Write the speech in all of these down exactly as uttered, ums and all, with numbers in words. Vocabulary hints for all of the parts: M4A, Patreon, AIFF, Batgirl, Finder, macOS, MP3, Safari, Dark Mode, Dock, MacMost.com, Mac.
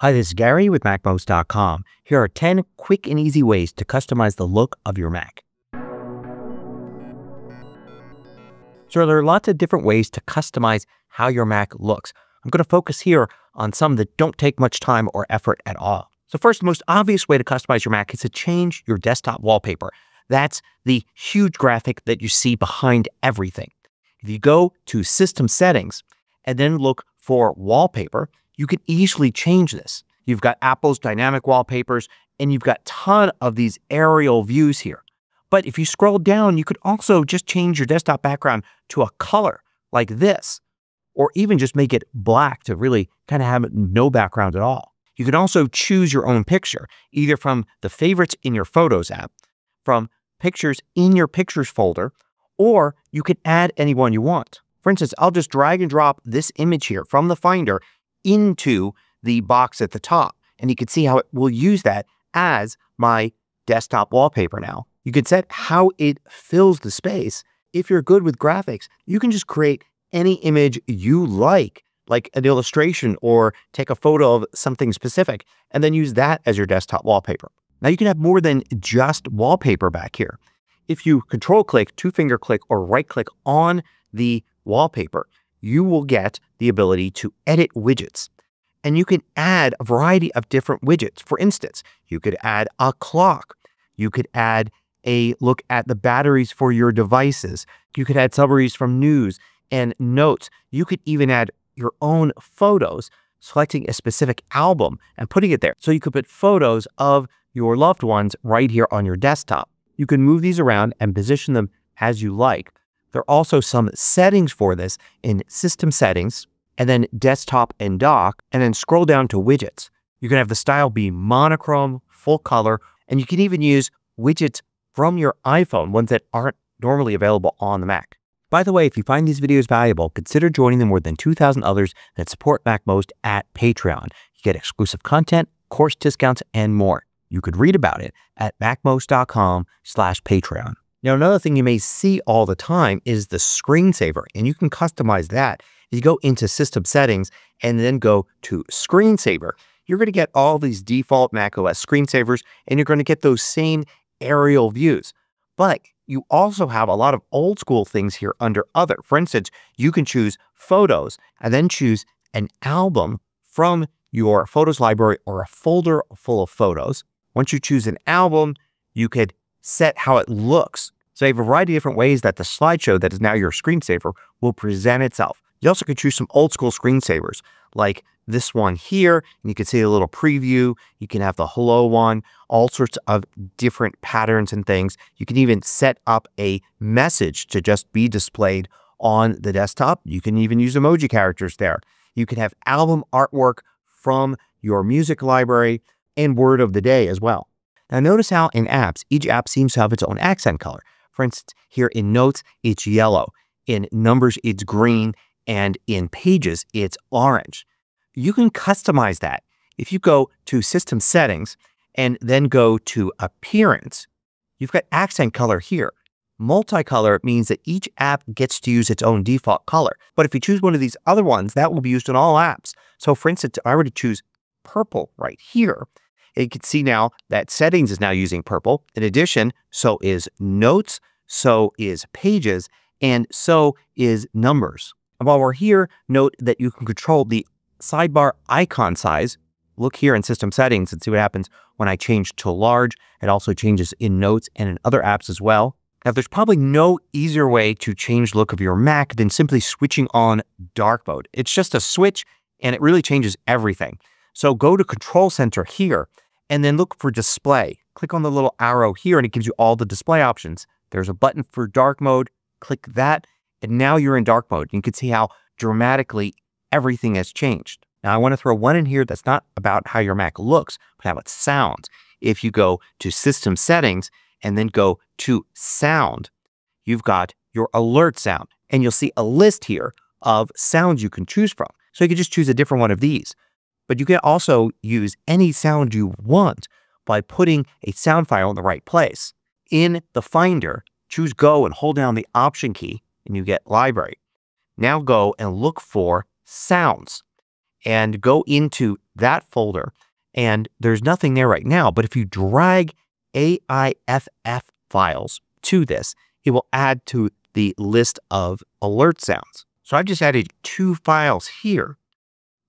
Hi, this is Gary with MacMost dot com. Here are ten quick and easy ways to customize the look of your Mac. So there are lots of different ways to customize how your Mac looks. I'm going to focus here on some that don't take much time or effort at all. So first, the most obvious way to customize your Mac is to change your desktop wallpaper. That's the huge graphic that you see behind everything. If you go to System Settings and then look for Wallpaper, you can easily change this. You've got Apple's dynamic wallpapers and you've got a ton of these aerial views here. But if you scroll down, you could also just change your desktop background to a color like this, or even just make it black to really kind of have no background at all. You can also choose your own picture, either from the favorites in your Photos app, from pictures in your Pictures folder, or you can add any one you want. For instance, I'll just drag and drop this image here from the Finder into the box at the top, and you can see how it will use that as my desktop wallpaper now. You can set how it fills the space. If you're good with graphics, you can just create any image you like, like an illustration or take a photo of something specific, and then use that as your desktop wallpaper. Now you can have more than just wallpaper back here. If you control click, two finger click, or right click on the wallpaper, you will get the ability to edit widgets. And you can add a variety of different widgets. For instance, you could add a clock. You could add a look at the batteries for your devices. You could add summaries from news and notes. You could even add your own photos, selecting a specific album and putting it there. So you could put photos of your loved ones right here on your desktop. You can move these around and position them as you like. There are also some settings for this in System Settings, and then Desktop and Dock, and then scroll down to Widgets. You can have the style be monochrome, full color, and you can even use widgets from your iPhone, ones that aren't normally available on the Mac. By the way, if you find these videos valuable, consider joining the more than two thousand others that support MacMost at Patreon. You get exclusive content, course discounts, and more. You could read about it at MacMost dot com slash Patreon. Now, another thing you may see all the time is the screensaver, and you can customize that. You go into System Settings and then go to Screensaver. You're going to get all these default macOS screensavers, and you're going to get those same aerial views. But you also have a lot of old school things here under Other. For instance, you can choose Photos and then choose an album from your Photos library or a folder full of photos. Once you choose an album, you could set how it looks. So you have a variety of different ways that the slideshow that is now your screensaver will present itself. You also could choose some old school screensavers like this one here, and you can see a little preview. You can have the hello one, all sorts of different patterns and things. You can even set up a message to just be displayed on the desktop. You can even use emoji characters there. You can have album artwork from your music library and word of the day as well. Now notice how in apps, each app seems to have its own accent color. For instance, here in Notes, it's yellow. In Numbers, it's green. And in Pages, it's orange. You can customize that. If you go to System Settings and then go to Appearance, you've got accent color here. Multicolor means that each app gets to use its own default color. But if you choose one of these other ones, that will be used in all apps. So for instance, if I were to choose purple right here, you can see now that Settings is now using purple. In addition, so is Notes, so is Pages, and so is Numbers. And while we're here, note that you can control the sidebar icon size. Look here in System Settings and see what happens when I change to large. It also changes in Notes and in other apps as well. Now there's probably no easier way to change the look of your Mac than simply switching on Dark Mode. It's just a switch and it really changes everything. So go to Control Center here and then look for Display. Click on the little arrow here and it gives you all the display options. There's a button for Dark Mode. Click that. And now you're in Dark Mode. You can see how dramatically everything has changed. Now I want to throw one in here that's not about how your Mac looks, but how it sounds. If you go to System Settings and then go to Sound, you've got your alert sound. And you'll see a list here of sounds you can choose from. So you can just choose a different one of these. But you can also use any sound you want by putting a sound file in the right place. In the Finder, choose Go and hold down the Option key, and you get Library. Now go and look for Sounds and go into that folder. And there's nothing there right now, but if you drag A I F F files to this, it will add to the list of alert sounds. So I've just added two files here.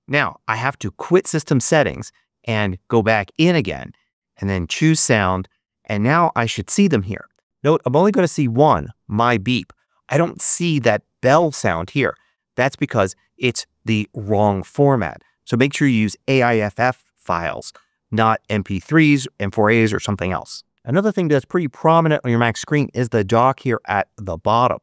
Now I have to quit system settings and go back in again and then choose sound. And now I should see them here. Note I'm only going to see one, my beep. I don't see that bell sound here. That's because it's the wrong format. So make sure you use A I F F files, not M P threes, M four A's, or something else. Another thing that's pretty prominent on your Mac screen is the dock here at the bottom.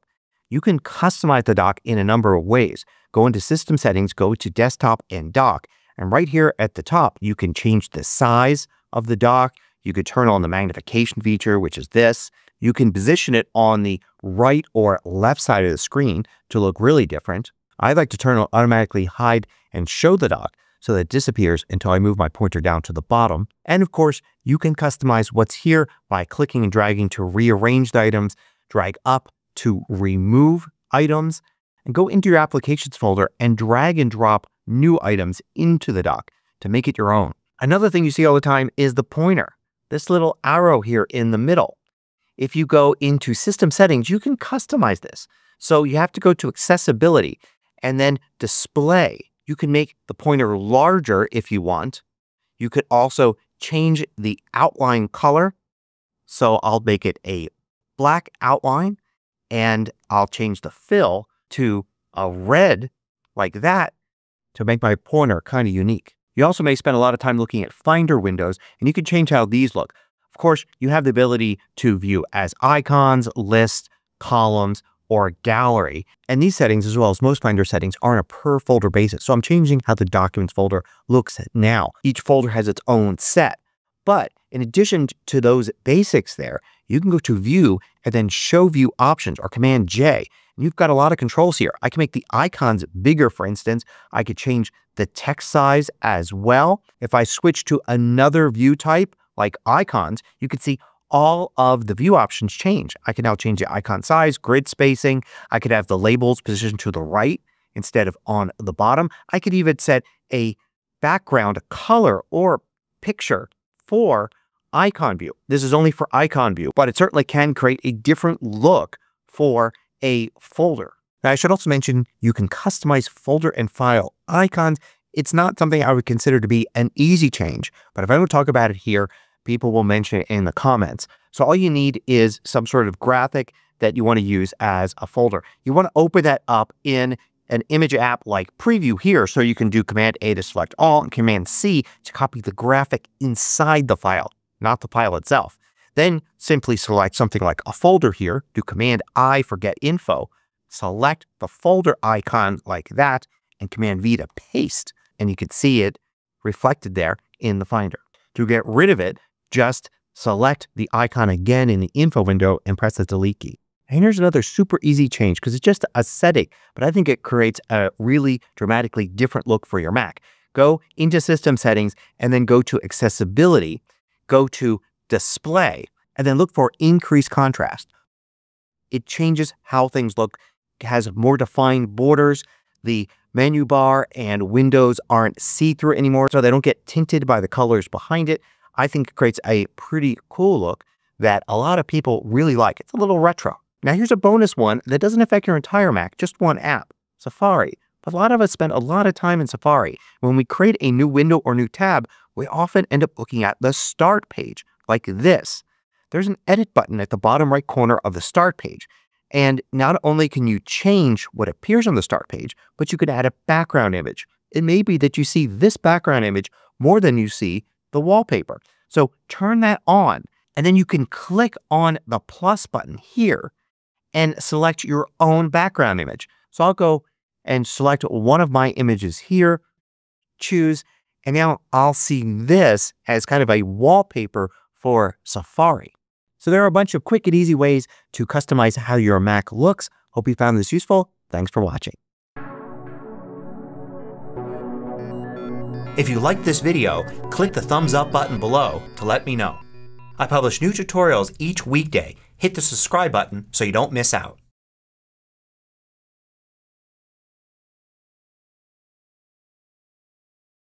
You can customize the dock in a number of ways. Go into System Settings, go to Desktop and Dock, and right here at the top you can change the size of the dock. You could turn on the magnification feature, which is this. You can position it on the right or left side of the screen to look really different. I like to turn on automatically hide and show the dock so that it disappears until I move my pointer down to the bottom. And of course, you can customize what's here by clicking and dragging to rearrange the items, drag up to remove items, and go into your applications folder and drag and drop new items into the dock to make it your own. Another thing you see all the time is the pointer, this little arrow here in the middle. If you go into System Settings, you can customize this. So you have to go to Accessibility and then Display. You can make the pointer larger if you want. You could also change the outline color. So I'll make it a black outline and I'll change the fill to a red like that to make my pointer kind of unique. You also may spend a lot of time looking at Finder windows and you can change how these look. Of course, you have the ability to view as icons, lists, columns, or gallery. And these settings, as well as most Finder settings, are on a per folder basis. So I'm changing how the Documents folder looks now. Each folder has its own set. But in addition to those basics there, you can go to View and then Show View Options or Command J. And you've got a lot of controls here. I can make the icons bigger, for instance. I could change the text size as well. If I switch to another view type, like icons, you can see all of the view options change. I can now change the icon size, grid spacing. I could have the labels positioned to the right instead of on the bottom. I could even set a background color or picture for icon view. This is only for icon view, but it certainly can create a different look for a folder. Now, I should also mention you can customize folder and file icons. It's not something I would consider to be an easy change, but if I don't talk about it here, people will mention it in the comments. So all you need is some sort of graphic that you want to use as a folder. You want to open that up in an image app like Preview here. So you can do Command A to select all and Command C to copy the graphic inside the file, not the file itself. Then simply select something like a folder here. Do Command I for Get Info. Select the folder icon like that and Command V to paste. And you can see it reflected there in the Finder. To get rid of it, just select the icon again in the info window and press the delete key. And here's another super easy change because it's just a setting, but I think it creates a really dramatically different look for your Mac. Go into System Settings and then go to Accessibility, go to Display, and then look for Increase Contrast. It changes how things look. It has more defined borders. The menu bar and windows aren't see-through anymore, so they don't get tinted by the colors behind it. I think it creates a pretty cool look that a lot of people really like. It's a little retro. Now here's a bonus one that doesn't affect your entire Mac, just one app, Safari. But a lot of us spend a lot of time in Safari. When we create a new window or new tab, we often end up looking at the Start page, like this. There's an Edit button at the bottom right corner of the Start page. And not only can you change what appears on the Start page, but you can add a background image. It may be that you see this background image more than you see the wallpaper. So turn that on and then you can click on the plus button here and select your own background image. So I'll go and select one of my images here, choose, and now I'll see this as kind of a wallpaper for Safari. So there are a bunch of quick and easy ways to customize how your Mac looks. Hope you found this useful. Thanks for watching. If you liked this video, click the thumbs up button below to let me know. I publish new tutorials each weekday. Hit the subscribe button so you don't miss out.